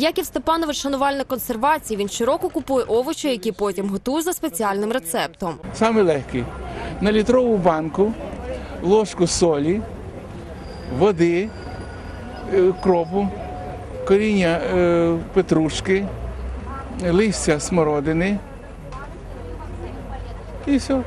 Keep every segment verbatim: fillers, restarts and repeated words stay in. Яків Степанович – шанувальник консервації. Він щороку купує овочі, які потім готує за спеціальним рецептом. Саме легкий. На літрову банку, ложку солі, води, кропу, коріння петрушки, листя смородини і все.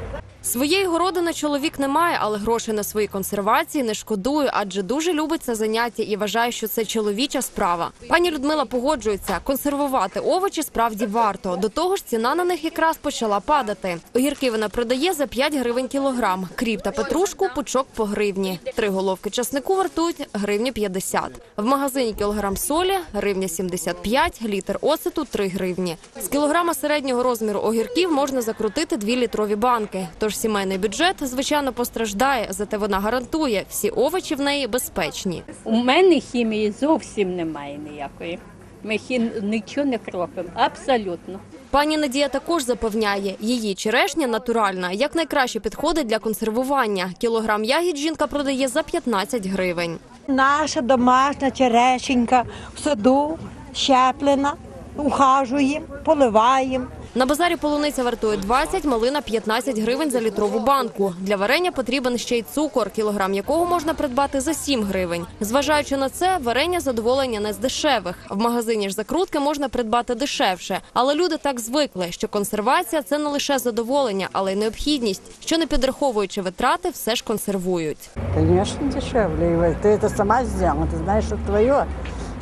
Своєї городини чоловік не має, але грошей на свої консервації не шкодує, адже дуже любить це заняття і вважає, що це чоловіча справа. Пані Людмила погоджується, консервувати овочі справді варто. До того ж, ціна на них якраз почала падати. Огірки вона продає за п'ять гривень кілограм, кріп та петрушку – пучок по гривні. Три головки часнику вартують гривню п'ятдесят. В магазині кілограм солі – гривня сімдесят п'ять, літр оцету – три гривні. З кілограма середнього розміру огірків можна закрутити дві літрові банки. Тож сімейний бюджет, звичайно, постраждає, зате вона гарантує, всі овочі в неї безпечні. У мене хімії зовсім немає ніякої. Ми нічого не кропимо, абсолютно. Пані Надія також запевняє, її черешня натуральна, як найкраще підходить для консервування. Кілограм ягід жінка продає за п'ятнадцять гривень. Наша домашня черешенька в саду щеплена, ухажуємо, поливаємо. На базарі полуниця вартує двадцять, малина – п'ятнадцять гривень за літрову банку. Для варення потрібен ще й цукор, кілограм якого можна придбати за сім гривень. Зважаючи на це, варення задоволення не з дешевих. В магазині ж закрутки можна придбати дешевше. Але люди так звикли, що консервація – це не лише задоволення, але й необхідність. Що не підраховуючи витрати, все ж консервують. Звісно, дешевле. Ти це сама зробила, ти знаєш, що твоє.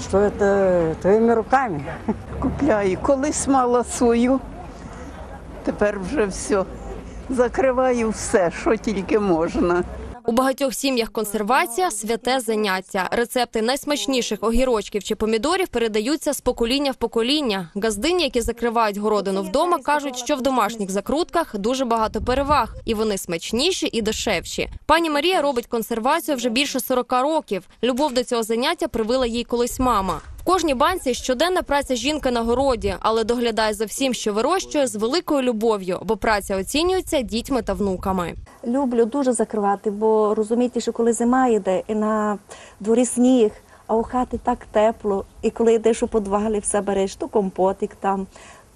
Що це твоїми руками. Купляю. Колись мала свою, тепер вже все. Закриваю все, що тільки можна. У багатьох сім'ях консервація – святе заняття. Рецепти найсмачніших огірочків чи помідорів передаються з покоління в покоління. Газдині, які закривають городину вдома, кажуть, що в домашніх закрутках дуже багато переваг. І вони смачніші і дешевші. Пані Марія робить консервацію вже більше сорока років. Любов до цього заняття привила їй колись мама. В кожній банці щоденна праця жінки на городі, але доглядає за всім, що вирощує, з великою любов'ю, бо праця оцінюється дітьми та внуками. Люблю дуже закривати, бо розумієте, що коли зима йде і на дворі сніг, а у хаті так тепло, і коли йдеш у підвалі, все береш, то компотик там,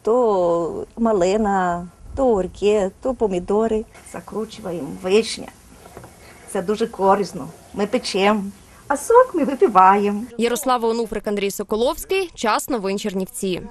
то малина, то огірки, то помідори. Закручуємо вишня, це дуже корисно, ми печемо. А сок ми випиваємо. Ярослав Онуфрик, Андрій Соколовський. Час новин Чернівці.